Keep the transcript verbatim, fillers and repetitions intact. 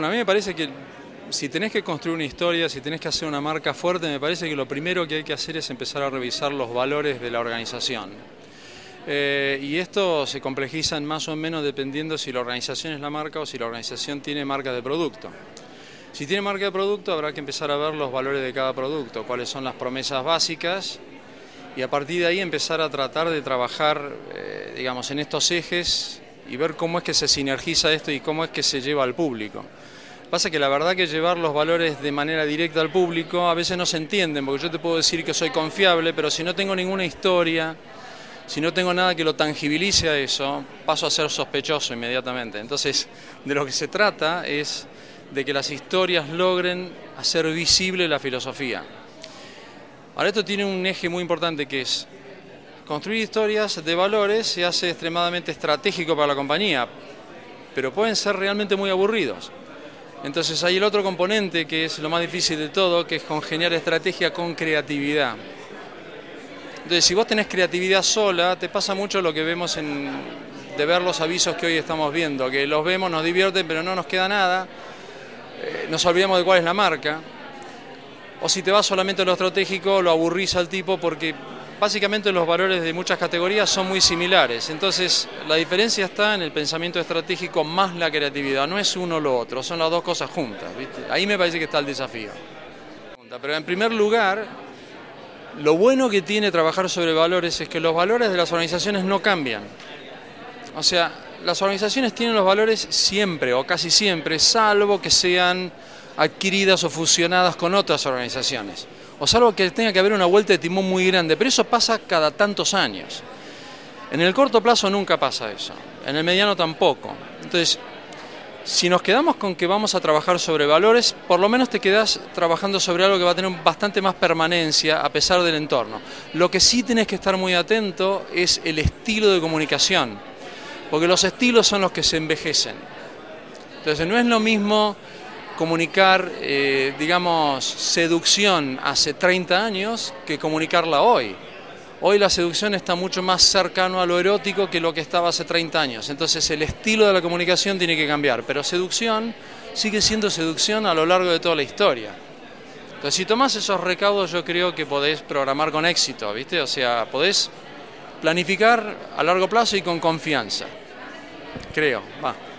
Bueno, a mí me parece que si tenés que construir una historia, si tenés que hacer una marca fuerte, me parece que lo primero que hay que hacer es empezar a revisar los valores de la organización. Eh, y esto se complejiza más o menos dependiendo si la organización es la marca o si la organización tiene marca de producto. Si tiene marca de producto, habrá que empezar a ver los valores de cada producto, cuáles son las promesas básicas, y a partir de ahí empezar a tratar de trabajar, eh, digamos, en estos ejes y ver cómo es que se sinergiza esto y cómo es que se lleva al público. Pasa que la verdad que llevar los valores de manera directa al público a veces no se entienden, porque yo te puedo decir que soy confiable, pero si no tengo ninguna historia, si no tengo nada que lo tangibilice a eso, paso a ser sospechoso inmediatamente. Entonces, de lo que se trata es de que las historias logren hacer visible la filosofía. Ahora, esto tiene un eje muy importante que es construir historias de valores. Se hace extremadamente estratégico para la compañía, pero pueden ser realmente muy aburridos. Entonces hay el otro componente que es lo más difícil de todo, que es congeniar estrategia con creatividad. Entonces, si vos tenés creatividad sola, te pasa mucho lo que vemos en, de ver los avisos que hoy estamos viendo, que los vemos, nos divierten, pero no nos queda nada. Nos olvidamos de cuál es la marca. O si te vas solamente a lo estratégico, lo aburrís al tipo, porque básicamente los valores de muchas categorías son muy similares. Entonces la diferencia está en el pensamiento estratégico más la creatividad. No es uno o lo otro, son las dos cosas juntas, ¿viste? Ahí me parece que está el desafío. Pero en primer lugar, lo bueno que tiene trabajar sobre valores es que los valores de las organizaciones no cambian. O sea, las organizaciones tienen los valores siempre o casi siempre, salvo que sean adquiridas o fusionadas con otras organizaciones, o salvo que tenga que haber una vuelta de timón muy grande, pero eso pasa cada tantos años. En el corto plazo nunca pasa eso, en el mediano tampoco. Entonces, si nos quedamos con que vamos a trabajar sobre valores, por lo menos te quedás trabajando sobre algo que va a tener bastante más permanencia a pesar del entorno. Lo que sí tenés que estar muy atento es el estilo de comunicación, porque los estilos son los que se envejecen. Entonces, no es lo mismo comunicar, eh, digamos, seducción hace treinta años que comunicarla hoy. Hoy la seducción está mucho más cercano a lo erótico que lo que estaba hace treinta años. Entonces, el estilo de la comunicación tiene que cambiar, pero seducción sigue siendo seducción a lo largo de toda la historia. Entonces, si tomás esos recaudos, yo creo que podés programar con éxito, ¿viste? O sea, podés planificar a largo plazo y con confianza. Creo, va.